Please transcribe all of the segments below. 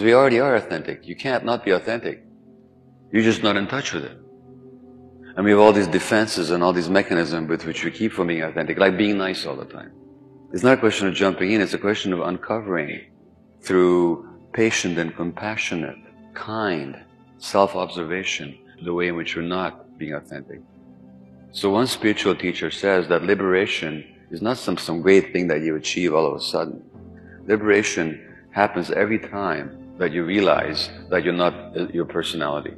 We already are authentic. You can't not be authentic. You're just not in touch with it. And we have all these defenses and all these mechanisms with which we keep from being authentic, like being nice all the time. It's not a question of jumping in, it's a question of uncovering through patient and compassionate, kind self-observation, the way in which we're not being authentic. So one spiritual teacher says that liberation is not some great thing that you achieve all of a sudden. Liberation happens every time that you realize that you're not your personality.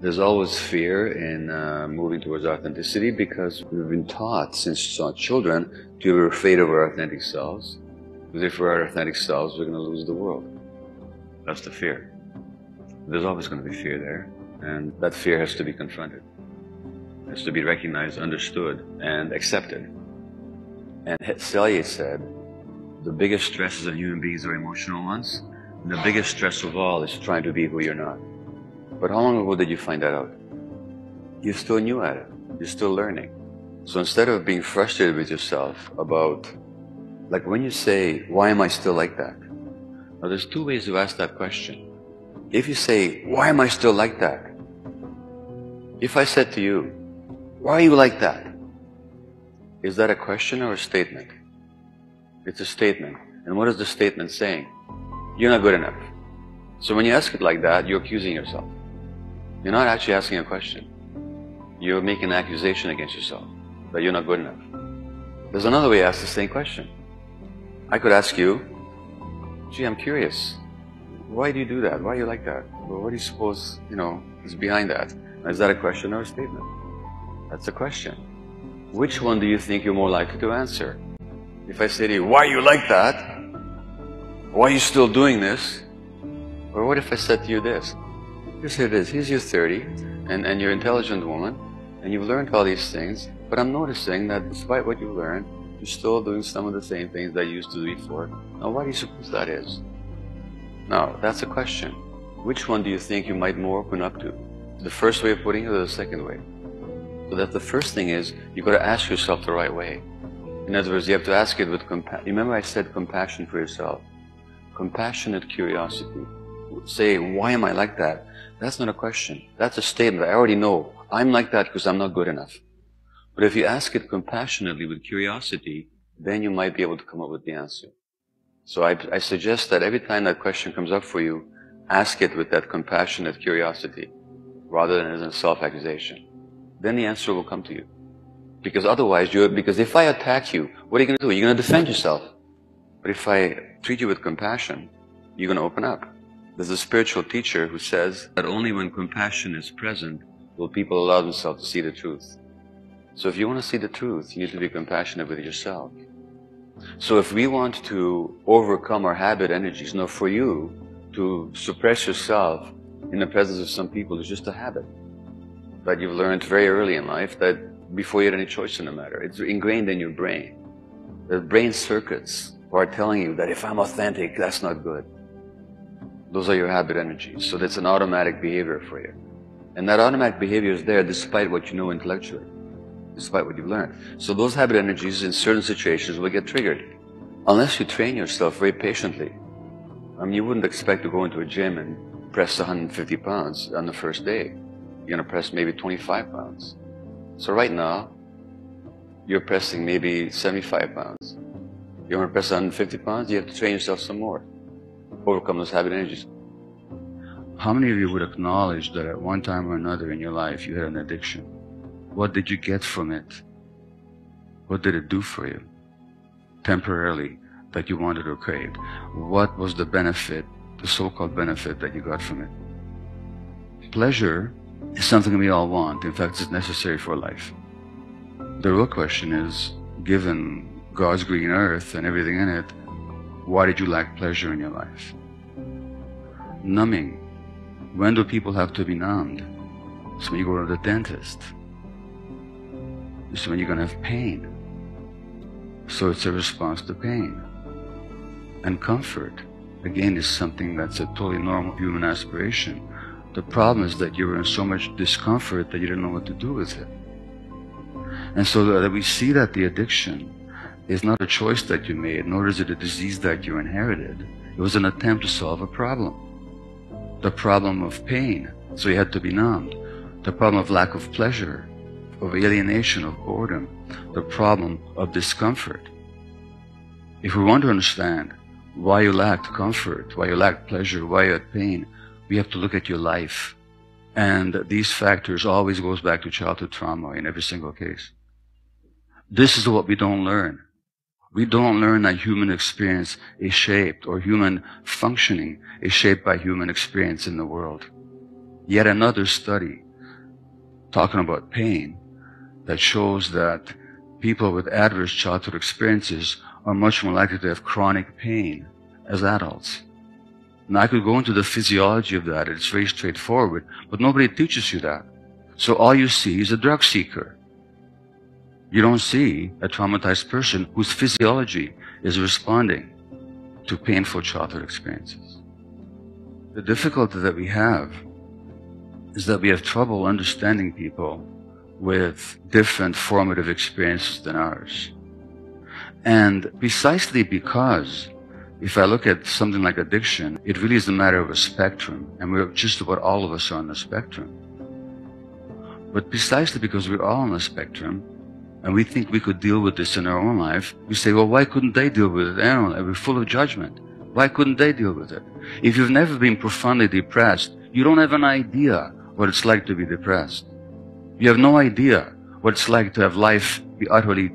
There's always fear in moving towards authenticity because we've been taught since children to be afraid of our authentic selves. Because if we're our authentic selves, we're going to lose the world. That's the fear. There's always going to be fear there, and that fear has to be confronted. It has to be recognized, understood, and accepted. And Selye said, the biggest stresses of human beings are emotional ones, and the biggest stress of all is trying to be who you're not. But how long ago did you find that out? You're still new at it. You're still learning. So instead of being frustrated with yourself about, like when you say, why am I still like that? Now there's two ways to ask that question. If you say, why am I still like that? If I said to you, why are you like that? Is that a question or a statement? It's a statement. And what is the statement saying? You're not good enough. So when you ask it like that, you're accusing yourself. You're not actually asking a question. You're making an accusation against yourself that you're not good enough. There's another way to ask the same question. I could ask you, gee, I'm curious. Why do you do that? Why are you like that? Well, what do you suppose, is behind that? Is that a question or a statement? That's a question. Which one do you think you're more likely to answer? If I say to you, why are you like that? Why are you still doing this? Or what if I said to you this? Here's it is. Here's your 30, and you're an intelligent woman, and you've learned all these things, but I'm noticing that despite what you learned, you're still doing some of the same things that you used to do before. Now, why do you suppose that is? Now, that's a question. Which one do you think you might more open up to? The first way of putting it or the second way? So that the first thing is, you've got to ask yourself the right way. In other words, you have to ask it with compassion. Remember I said compassion for yourself. Compassionate curiosity. Say, why am I like that? That's not a question. That's a statement. I already know. I'm like that because I'm not good enough. But if you ask it compassionately with curiosity, then you might be able to come up with the answer. So I suggest that every time that question comes up for you, ask it with that compassionate curiosity rather than as a self-accusation. Then the answer will come to you. Because otherwise, because if I attack you, what are you going to do? You're going to defend yourself. But if I treat you with compassion, you're going to open up. There's a spiritual teacher who says that only when compassion is present will people allow themselves to see the truth. So if you want to see the truth, you need to be compassionate with yourself. So if we want to overcome our habit energies, now for you to suppress yourself in the presence of some people is just a habit that you've learned very early in life, that before you had any choice in the matter. It's ingrained in your brain. The brain circuits are telling you that if I'm authentic, that's not good. Those are your habit energies. So that's an automatic behavior for you. And that automatic behavior is there despite what you know intellectually, despite what you've learned. So those habit energies in certain situations will get triggered. Unless you train yourself very patiently. You wouldn't expect to go into a gym and press 150 pounds on the first day. You're gonna press maybe 25 pounds. So right now, you're pressing maybe 75 pounds. You wanna press 150 pounds, you have to train yourself some more. Overcome those habit energies. How many of you would acknowledge that at one time or another in your life you had an addiction? What did you get from it? What did it do for you temporarily that you wanted or craved? What was the benefit, the so-called benefit that you got from it? Pleasure is something we all want. In fact, it's necessary for life. The real question is, given God's green earth and everything in it, why did you lack pleasure in your life? Numbing. When do people have to be numbed? It's when you go to the dentist. It's when you're going to have pain. So it's a response to pain. And comfort, again, is something that's a totally normal human aspiration. The problem is that you were in so much discomfort that you didn't know what to do with it. And so that we see that the addiction is not a choice that you made, nor is it a disease that you inherited. It was an attempt to solve a problem. The problem of pain, so he had to be numbed. The problem of lack of pleasure, of alienation, of boredom. The problem of discomfort. If we want to understand why you lacked comfort, why you lacked pleasure, why you had pain, we have to look at your life. And these factors always goes back to childhood trauma in every single case. This is what we don't learn. We don't learn that human experience is shaped, or human functioning is shaped by human experience in the world. Yet another study, talking about pain, that shows that people with adverse childhood experiences are much more likely to have chronic pain as adults. Now, I could go into the physiology of that. It's very straightforward, but nobody teaches you that. So all you see is a drug seeker. You don't see a traumatized person whose physiology is responding to painful childhood experiences. The difficulty that we have is that we have trouble understanding people with different formative experiences than ours. And precisely because, if I look at something like addiction, it really is a matter of a spectrum, and we're just about all of us are on the spectrum. But precisely because we're all on the spectrum, and we think we could deal with this in our own life, we say, well, why couldn't they deal with it in their own life? We're full of judgment. Why couldn't they deal with it? If you've never been profoundly depressed, you don't have an idea what it's like to be depressed. You have no idea what it's like to have life be utterly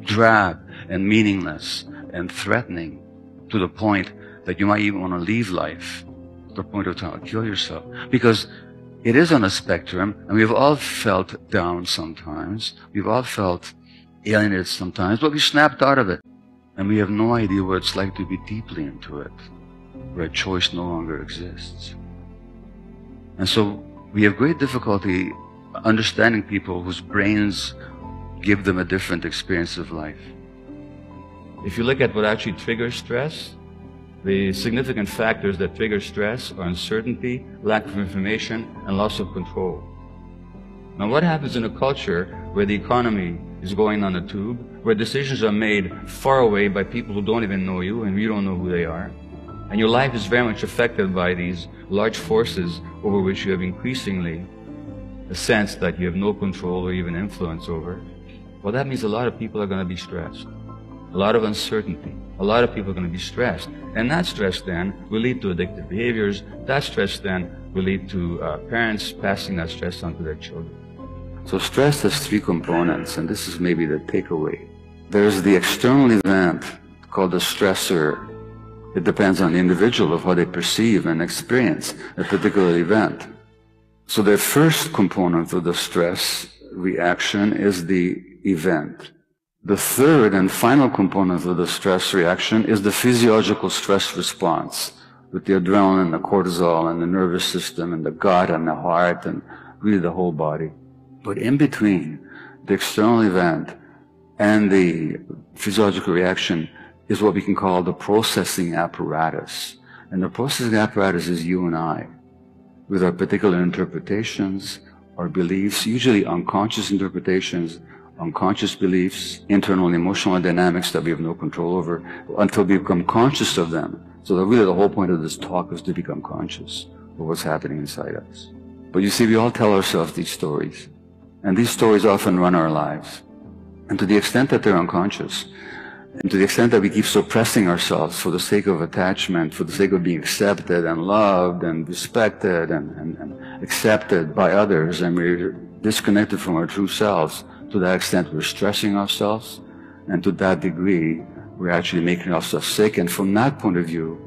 drab and meaningless and threatening to the point that you might even want to leave life, to the point of trying to kill yourself. Because it is on a spectrum, and we've all felt down sometimes, we've all felt alienated sometimes, but we snapped out of it. And we have no idea what it's like to be deeply into it, where choice no longer exists. And so we have great difficulty understanding people whose brains give them a different experience of life. If you look at what actually triggers stress, the significant factors that trigger stress are uncertainty, lack of information, and loss of control. Now, what happens in a culture where the economy is going on a tube, where decisions are made far away by people who don't even know you and you don't know who they are, and your life is very much affected by these large forces over which you have increasingly a sense that you have no control or even influence over, well, that means a lot of people are going to be stressed. A lot of uncertainty. A lot of people are going to be stressed. And that stress then will lead to addictive behaviors. That stress then will lead to parents passing that stress on to their children. So stress has three components, and this is maybe the takeaway. There's the external event called the stressor. It depends on the individual of how they perceive and experience a particular event. So the first component of the stress reaction is the event. The third and final component of the stress reaction is the physiological stress response, with the adrenaline, the cortisol, and the nervous system, and the gut, and the heart, and really the whole body. But in between the external event and the physiological reaction is what we can call the processing apparatus. And the processing apparatus is you and I, with our particular interpretations, our beliefs, usually unconscious interpretations, unconscious beliefs, internal and emotional dynamics that we have no control over, until we become conscious of them. So that really the whole point of this talk is to become conscious of what's happening inside us. But you see, we all tell ourselves these stories. And these stories often run our lives. And to the extent that they're unconscious, and to the extent that we keep suppressing ourselves for the sake of attachment, for the sake of being accepted and loved and respected and accepted by others, and we're disconnected from our true selves, to that extent we're stressing ourselves, and to that degree we're actually making ourselves sick. And from that point of view,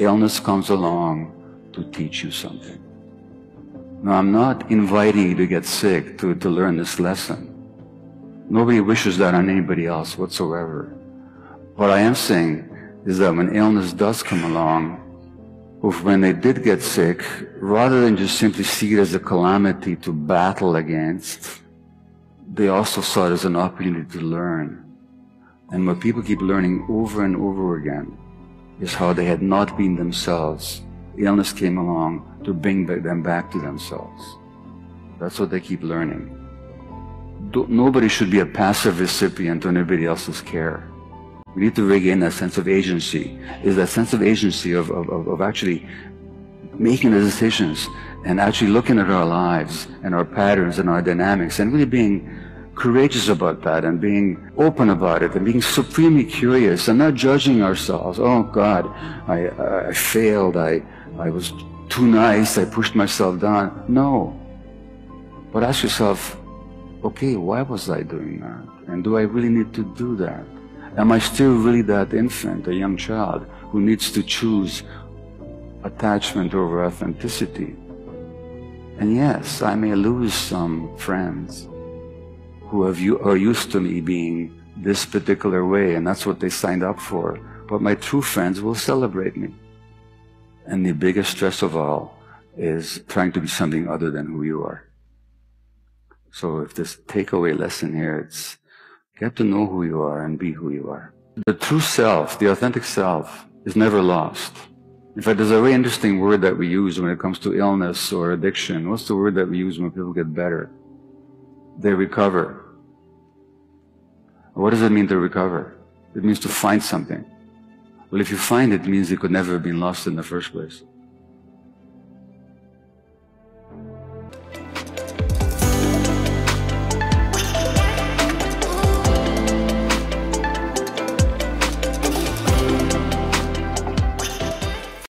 illness comes along to teach you something. Now, I'm not inviting you to get sick to learn this lesson. Nobody wishes that on anybody else whatsoever. What I am saying is that when illness does come along, or when they did get sick, rather than just simply see it as a calamity to battle against, they also saw it as an opportunity to learn. And what people keep learning over and over again is how they had not been themselves. Illness came along to bring them back to themselves. That's what they keep learning. Nobody should be a passive recipient to anybody else's care. We need to regain that sense of agency. Is that sense of agency of actually making the decisions and actually looking at our lives and our patterns and our dynamics and really being courageous about that and being open about it and being supremely curious and not judging ourselves. Oh God, I failed, I was too nice, I pushed myself down. No. But ask yourself, okay, why was I doing that? And do I really need to do that? Am I still really that infant, a young child, who needs to choose attachment over authenticity? And yes, I may lose some friends who are used to me being this particular way, and that's what they signed up for. But my true friends will celebrate me. And the biggest stress of all is trying to be something other than who you are. So if this takeaway lesson here, it's get to know who you are and be who you are. The true self, the authentic self, is never lost. In fact, there's a very interesting word that we use when it comes to illness or addiction. What's the word that we use when people get better? They recover. What does it mean to recover? It means to find something. Well, if you find it, it means it could never have been lost in the first place.